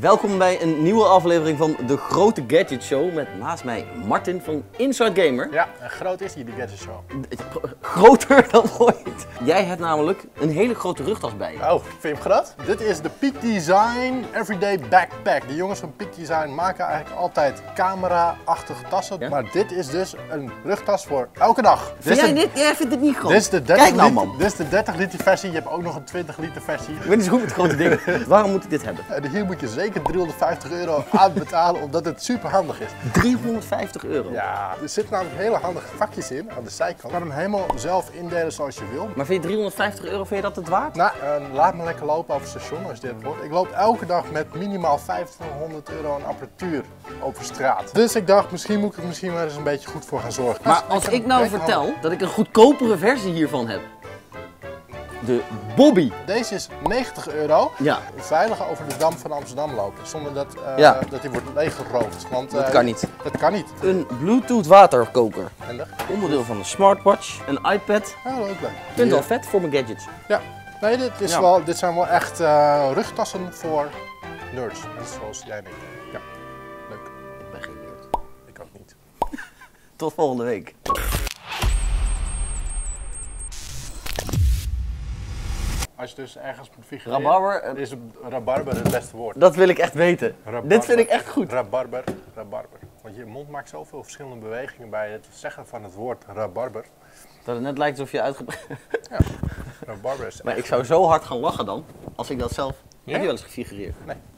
Welkom bij een nieuwe aflevering van de Grote Gadget Show met naast mij Martin van InsideGamer. Ja, groot is die Gadget Show. Groter dan ooit. Jij hebt namelijk een hele grote rugtas bij je. Oh, vind je hem groot? Dit is de Peak Design Everyday Backpack. De jongens van Peak Design maken eigenlijk altijd camera-achtige tassen. Ja? Maar dit is dus een rugtas voor elke dag. Jij vindt dit niet groot? Dit is de 30 liter, man. Dit is de 30 liter versie. Je hebt ook nog een 20 liter versie. Ik weet niet zo goed met grote dingen. Waarom moet ik dit hebben? Hier moet je zeker €350 aan betalen, omdat het super handig is. €350? Ja, er zitten namelijk hele handige vakjes in aan de zijkant. Je kan hem helemaal zelf indelen zoals je wil. Maar vind je €350, vind je dat het waard? Nou, laat me lekker lopen over het station als dit wordt. Ik loop elke dag met minimaal €500 aan apparatuur over straat. Dus ik dacht, misschien moet ik er maar eens een beetje goed voor gaan zorgen. Maar als ik nou vertel dat ik een goedkopere versie hiervan heb. De Bobby. Deze is €90. Ja. Veilig over de Dam van Amsterdam lopen. Zonder dat dat die wordt leeggeroofd. Want dat kan niet. Dat kan niet. Een Bluetooth waterkoker. Handig. Onderdeel van een smartwatch. Een iPad. Ja, leuk. Ik vind het al vet voor mijn gadgets. Ja. Nee, dit zijn wel echt rugtassen voor nerds. Net zoals jij en ik. Ja. Leuk. Ik ben geen nerd. Ik ook niet. Tot volgende week. Als je dus ergens moet figureren, rabarber, is rabarber het beste woord. Dat wil ik echt weten. Rabarber, dit vind ik echt goed. Rabarber, rabarber. Want je mond maakt zoveel verschillende bewegingen bij het zeggen van het woord rabarber. Dat het net lijkt alsof je ja, rabarber is. Maar ik zou zo hard gaan lachen dan, als ik dat zelf... Ja? Heb je wel eens gefigureerd? Nee.